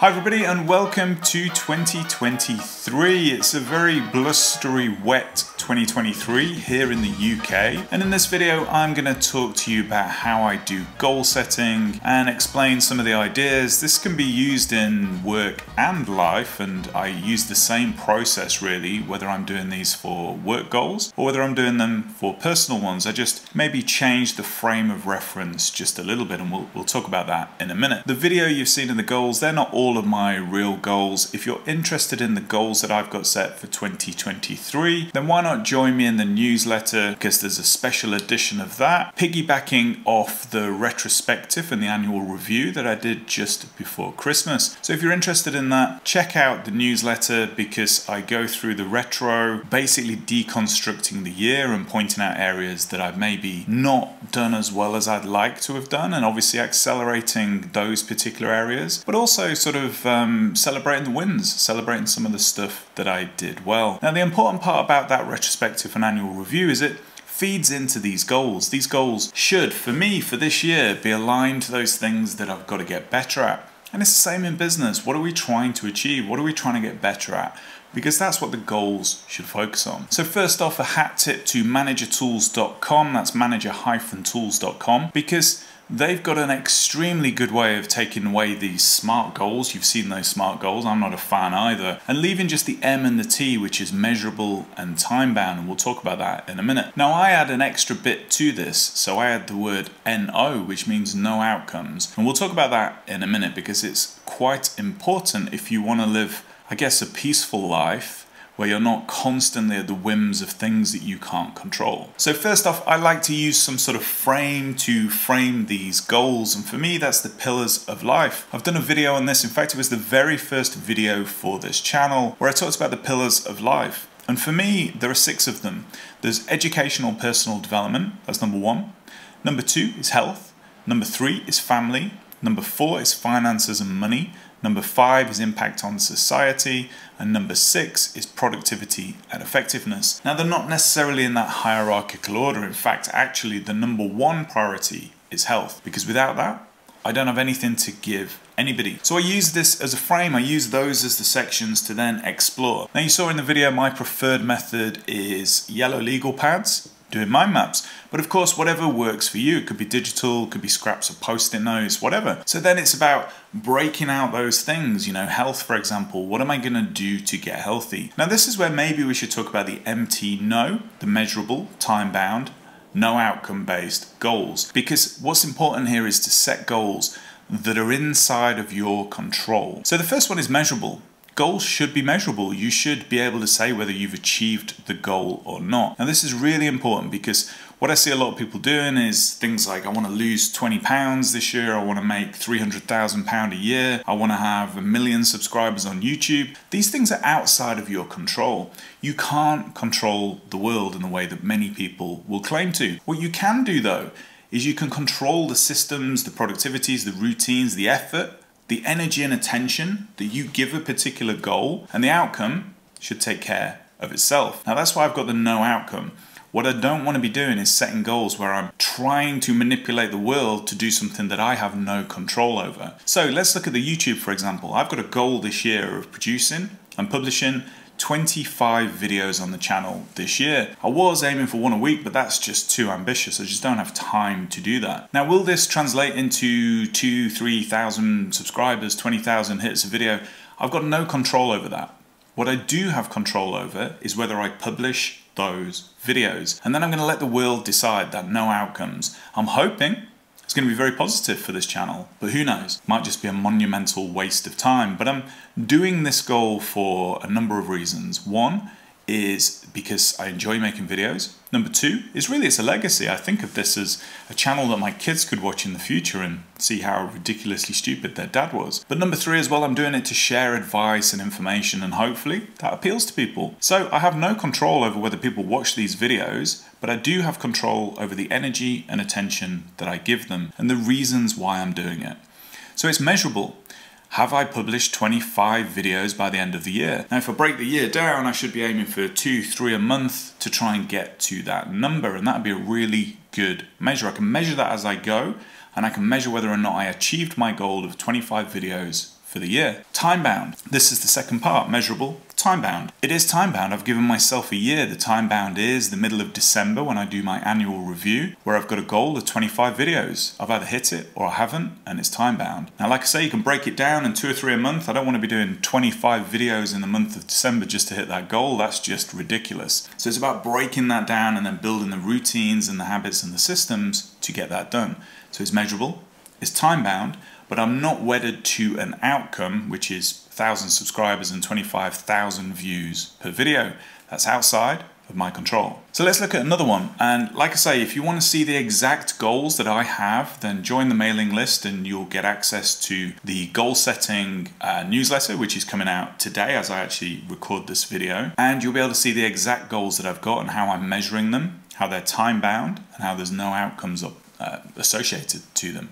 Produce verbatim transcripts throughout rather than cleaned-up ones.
Hi everybody and welcome to twenty twenty-three. It's a very blustery, wet twenty twenty-three here in the U K, and in this video I'm going to talk to you about how I do goal setting and explain some of the ideas. This can be used in work and life, and I use the same process really whether I'm doing these for work goals or whether I'm doing them for personal ones. I just maybe change the frame of reference just a little bit, and we'll, we'll talk about that in a minute. The video you've seen in the goals, they're not all of my real goals. If you're interested in the goals that I've got set for twenty twenty-three, then why not join me in the newsletter, because there's a special edition of that, piggybacking off the retrospective and the annual review that I did just before Christmas. So if you're interested in that, check out the newsletter, because I go through the retro, basically deconstructing the year and pointing out areas that I've maybe not done as well as I'd like to have done, and obviously accelerating those particular areas, but also sort of um, celebrating the wins, celebrating some of the stuff that I did well. Now the important part about that retrospective Retrospective and annual review is it feeds into these goals. These goals should, for me, for this year, be aligned to those things that I've got to get better at. And it's the same in business. What are we trying to achieve? What are we trying to get better at? Because that's what the goals should focus on. So first off, a hat tip to manager tools dot com. That's manager dash tools dot com, because they've got an extremely good way of taking away these SMART goals. You've seen those SMART goals, I'm not a fan either, and leaving just the M and the T, which is measurable and time-bound, and we'll talk about that in a minute. Now I add an extra bit to this, so I add the word N O, which means no outcomes, and we'll talk about that in a minute, because it's quite important if you want to live, I guess, a peaceful life, where you're not constantly at the whims of things that you can't control. So first off, I like to use some sort of frame to frame these goals, and for me that's the Pillars of Life. I've done a video on this, in fact it was the very first video for this channel, where I talked about the Pillars of Life. And for me there are six of them. There's educational personal development, that's number one. Number two is health. Number three is family. Number four is finances and money. Number five is impact on society, and number six is productivity and effectiveness. Now they're not necessarily in that hierarchical order. In fact, actually the number one priority is health, because without that, I don't have anything to give anybody. So I use this as a frame, I use those as the sections to then explore. Now you saw in the video my preferred method is yellow legal pads, doing mind maps, but of course whatever works for you, it could be digital, it could be scraps of post-it notes, whatever. So then it's about breaking out those things, you know, health for example, what am I going to do to get healthy? Now this is where maybe we should talk about the M T no, the measurable, time-bound, no outcome-based goals, because what's important here is to set goals that are inside of your control. So the first one is measurable. Goals should be measurable. You should be able to say whether you've achieved the goal or not. Now this is really important, because what I see a lot of people doing is things like, I want to lose twenty pounds this year, I want to make three hundred thousand pounds a year, I want to have a million subscribers on YouTube. These things are outside of your control. You can't control the world in the way that many people will claim to. What you can do though is you can control the systems, the productivities, the routines, the effort, the energy and attention that you give a particular goal, and the outcome should take care of itself. Now that's why I've got the no outcome. What I don't want to be doing is setting goals where I'm trying to manipulate the world to do something that I have no control over. So let's look at the YouTube, for example. I've got a goal this year of producing and publishing twenty-five videos on the channel this year. I was aiming for one a week, but that's just too ambitious. I just don't have time to do that. Now, will this translate into two, three thousand subscribers, twenty thousand hits a video? I've got no control over that. What I do have control over is whether I publish those videos. And then I'm going to let the world decide that no outcomes. I'm hoping it's going to be very positive for this channel, but who knows? Might just be a monumental waste of time. But I'm doing this goal for a number of reasons. One is because I enjoy making videos. Number two is really it's a legacy. I think of this as a channel that my kids could watch in the future and see how ridiculously stupid their dad was. But number three as well, I'm doing it to share advice and information, and hopefully that appeals to people. So I have no control over whether people watch these videos, but I do have control over the energy and attention that I give them and the reasons why I'm doing it. So it's measurable. Have I published twenty-five videos by the end of the year? Now, if I break the year down, I should be aiming for two, three a month to try and get to that number, and that'd be a really good measure. I can measure that as I go, and I can measure whether or not I achieved my goal of twenty-five videos for the year. Time bound. This is the second part, measurable, time bound. It is time bound. I've given myself a year. The time bound is the middle of December when I do my annual review, where I've got a goal of twenty-five videos. I've either hit it or I haven't, and it's time bound. Now, like I say, you can break it down in two or three a month. I don't want to be doing twenty-five videos in the month of December just to hit that goal. That's just ridiculous. So it's about breaking that down and then building the routines and the habits and the systems to get that done. So it's measurable, it's time bound, but I'm not wedded to an outcome, which is one thousand subscribers and twenty-five thousand views per video. That's outside of my control. So let's look at another one. And like I say, if you want to see the exact goals that I have, then join the mailing list and you'll get access to the goal setting uh, newsletter, which is coming out today as I actually record this video. And you'll be able to see the exact goals that I've got and how I'm measuring them, how they're time bound, and how there's no outcomes up, uh, associated to them.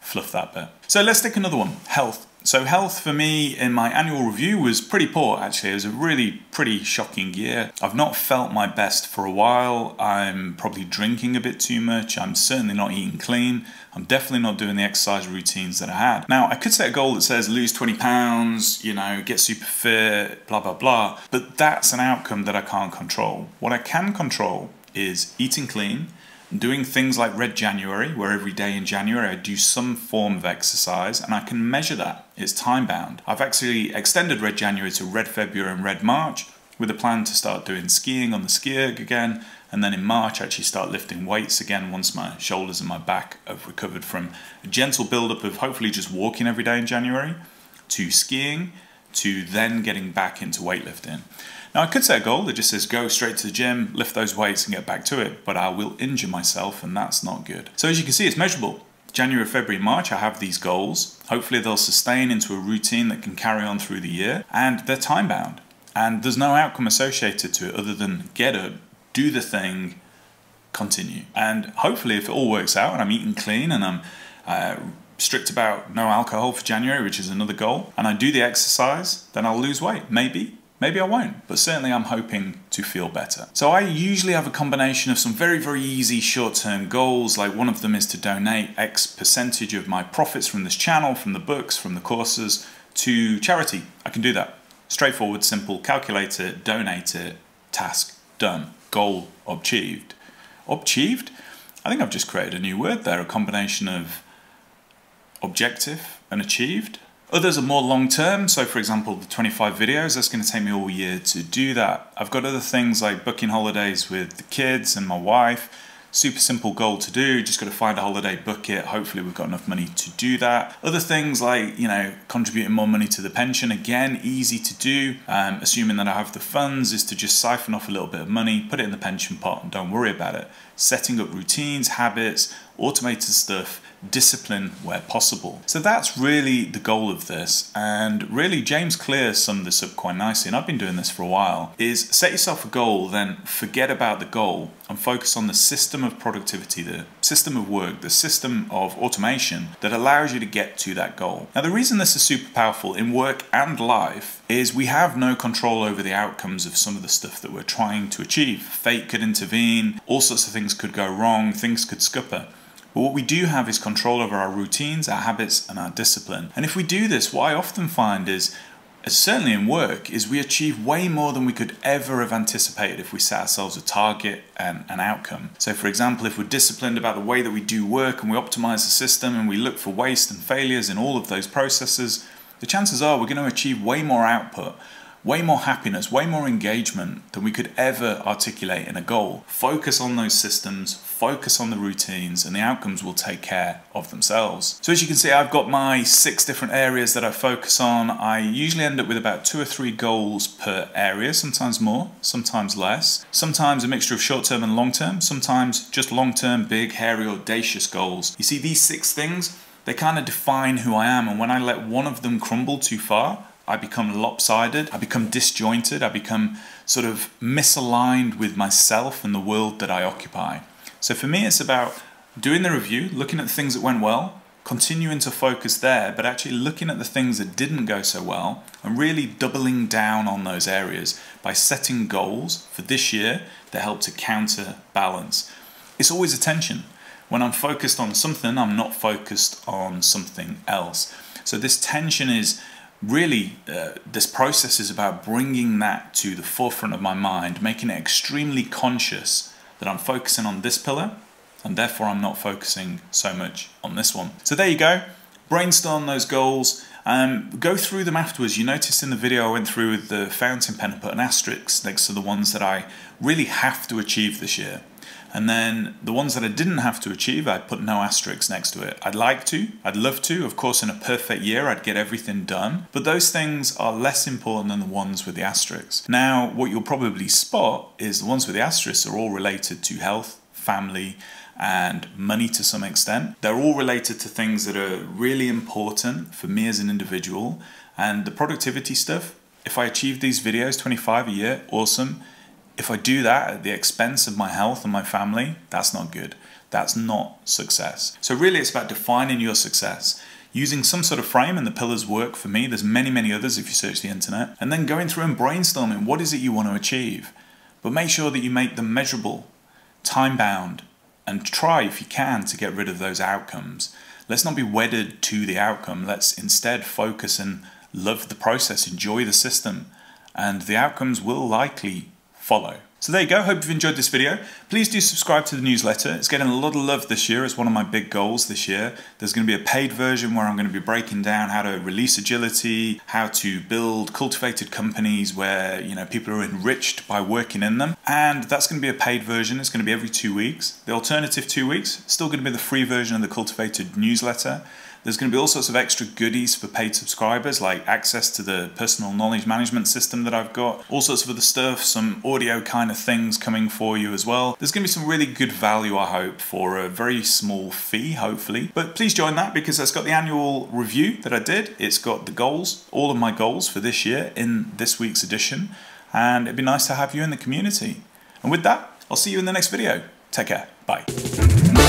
Fluff that bit. So let's take another one, health. So health for me in my annual review was pretty poor, actually. It was a really pretty shocking year. I've not felt my best for a while. I'm probably drinking a bit too much. I'm certainly not eating clean. I'm definitely not doing the exercise routines that I had. Now, I could set a goal that says lose twenty pounds, you know, get super fit, blah, blah, blah. But that's an outcome that I can't control. What I can control is eating clean, doing things like Red January, where every day in January I do some form of exercise, and I can measure that. It's time bound. I've actually extended Red January to Red February and Red March with a plan to start doing skiing on the SkiErg again, and then in March I actually start lifting weights again once my shoulders and my back have recovered from a gentle build-up of hopefully just walking every day in January to skiing to then getting back into weightlifting. Now, I could set a goal that just says go straight to the gym, lift those weights and get back to it, but I will injure myself and that's not good. So as you can see, it's measurable. January, February, March, I have these goals. Hopefully they'll sustain into a routine that can carry on through the year, and they're time bound. And there's no outcome associated to it other than get up, do the thing, continue. And hopefully if it all works out and I'm eating clean and I'm uh, strict about no alcohol for January, which is another goal, and I do the exercise, then I'll lose weight, maybe. Maybe I won't, but certainly I'm hoping to feel better. So I usually have a combination of some very, very easy short-term goals, like one of them is to donate X percentage of my profits from this channel, from the books, from the courses, to charity. I can do that. Straightforward, simple, calculate it, donate it, task done, goal achieved. Achieved? I think I've just created a new word there, a combination of objective and achieved. Others are more long-term, so for example, the twenty-five videos, that's going to take me all year to do that. I've got other things like booking holidays with the kids and my wife. Super simple goal to do, just got to find a holiday, book it. Hopefully we've got enough money to do that. Other things like, you know, contributing more money to the pension, again, easy to do. Um, assuming that I have the funds, is to just siphon off a little bit of money, put it in the pension pot and don't worry about it. Setting up routines, habits, automated stuff discipline where possible. So that's really the goal of this, and really James Clear summed this up quite nicely, and I've been doing this for a while, is set yourself a goal, then forget about the goal and focus on the system of productivity, the system of work, the system of automation that allows you to get to that goal. Now the reason this is super powerful in work and life is we have no control over the outcomes of some of the stuff that we're trying to achieve. Fate could intervene, all sorts of things could go wrong, things could scupper. But what we do have is control over our routines, our habits, and our discipline. And if we do this, what I often find is, certainly in work, is we achieve way more than we could ever have anticipated if we set ourselves a target and an outcome. So for example, if we're disciplined about the way that we do work and we optimize the system and we look for waste and failures in all of those processes, the chances are we're going to achieve way more output, way more happiness, way more engagement than we could ever articulate in a goal. Focus on those systems, focus on the routines, and the outcomes will take care of themselves. So as you can see, I've got my six different areas that I focus on. I usually end up with about two or three goals per area, sometimes more, sometimes less, sometimes a mixture of short-term and long-term, sometimes just long-term, big, hairy, audacious goals. You see, these six things, they kind of define who I am, and when I let one of them crumble too far, I become lopsided, I become disjointed, I become sort of misaligned with myself and the world that I occupy. So for me, it's about doing the review, looking at the things that went well, continuing to focus there, but actually looking at the things that didn't go so well and really doubling down on those areas by setting goals for this year that help to counterbalance. It's always a tension. When I'm focused on something, I'm not focused on something else. So this tension is really, uh, this process is about bringing that to the forefront of my mind, making it extremely conscious that I'm focusing on this pillar and therefore I'm not focusing so much on this one. So there you go. Brainstorm those goals. Um, go through them afterwards. You noticed in the video I went through with the fountain pen and put an asterisk next to the ones that I really have to achieve this year. And then the ones that I didn't have to achieve, I put no asterisks next to it. I'd like to, I'd love to. Of course, in a perfect year, I'd get everything done. But those things are less important than the ones with the asterisks. Now, what you'll probably spot is the ones with the asterisks are all related to health, family, and money to some extent. They're all related to things that are really important for me as an individual. And the productivity stuff, if I achieve these videos, twenty-five a year, awesome. If I do that at the expense of my health and my family, that's not good. That's not success. So really it's about defining your success, using some sort of frame, and the pillars work for me. There's many, many others if you search the internet. And then going through and brainstorming, what is it you want to achieve? But make sure that you make them measurable, time-bound, and try if you can to get rid of those outcomes. Let's not be wedded to the outcome. Let's instead focus and love the process, enjoy the system, and the outcomes will likely follow. So there you go. Hope you've enjoyed this video. Please do subscribe to the newsletter. It's getting a lot of love this year. It's one of my big goals this year. There's going to be a paid version where I'm going to be breaking down how to release agility, how to build cultivated companies where, you know, people are enriched by working in them. And that's going to be a paid version. It's going to be every two weeks. The alternative two weeks, still going to be the free version of the cultivated newsletter. There's going to be all sorts of extra goodies for paid subscribers, like access to the personal knowledge management system that I've got, all sorts of other stuff, some audio kind of things coming for you as well. There's going to be some really good value, I hope, for a very small fee, hopefully. But please join that, because that's got the annual review that I did. It's got the goals, all of my goals for this year in this week's edition. And it'd be nice to have you in the community. And with that, I'll see you in the next video. Take care. Bye.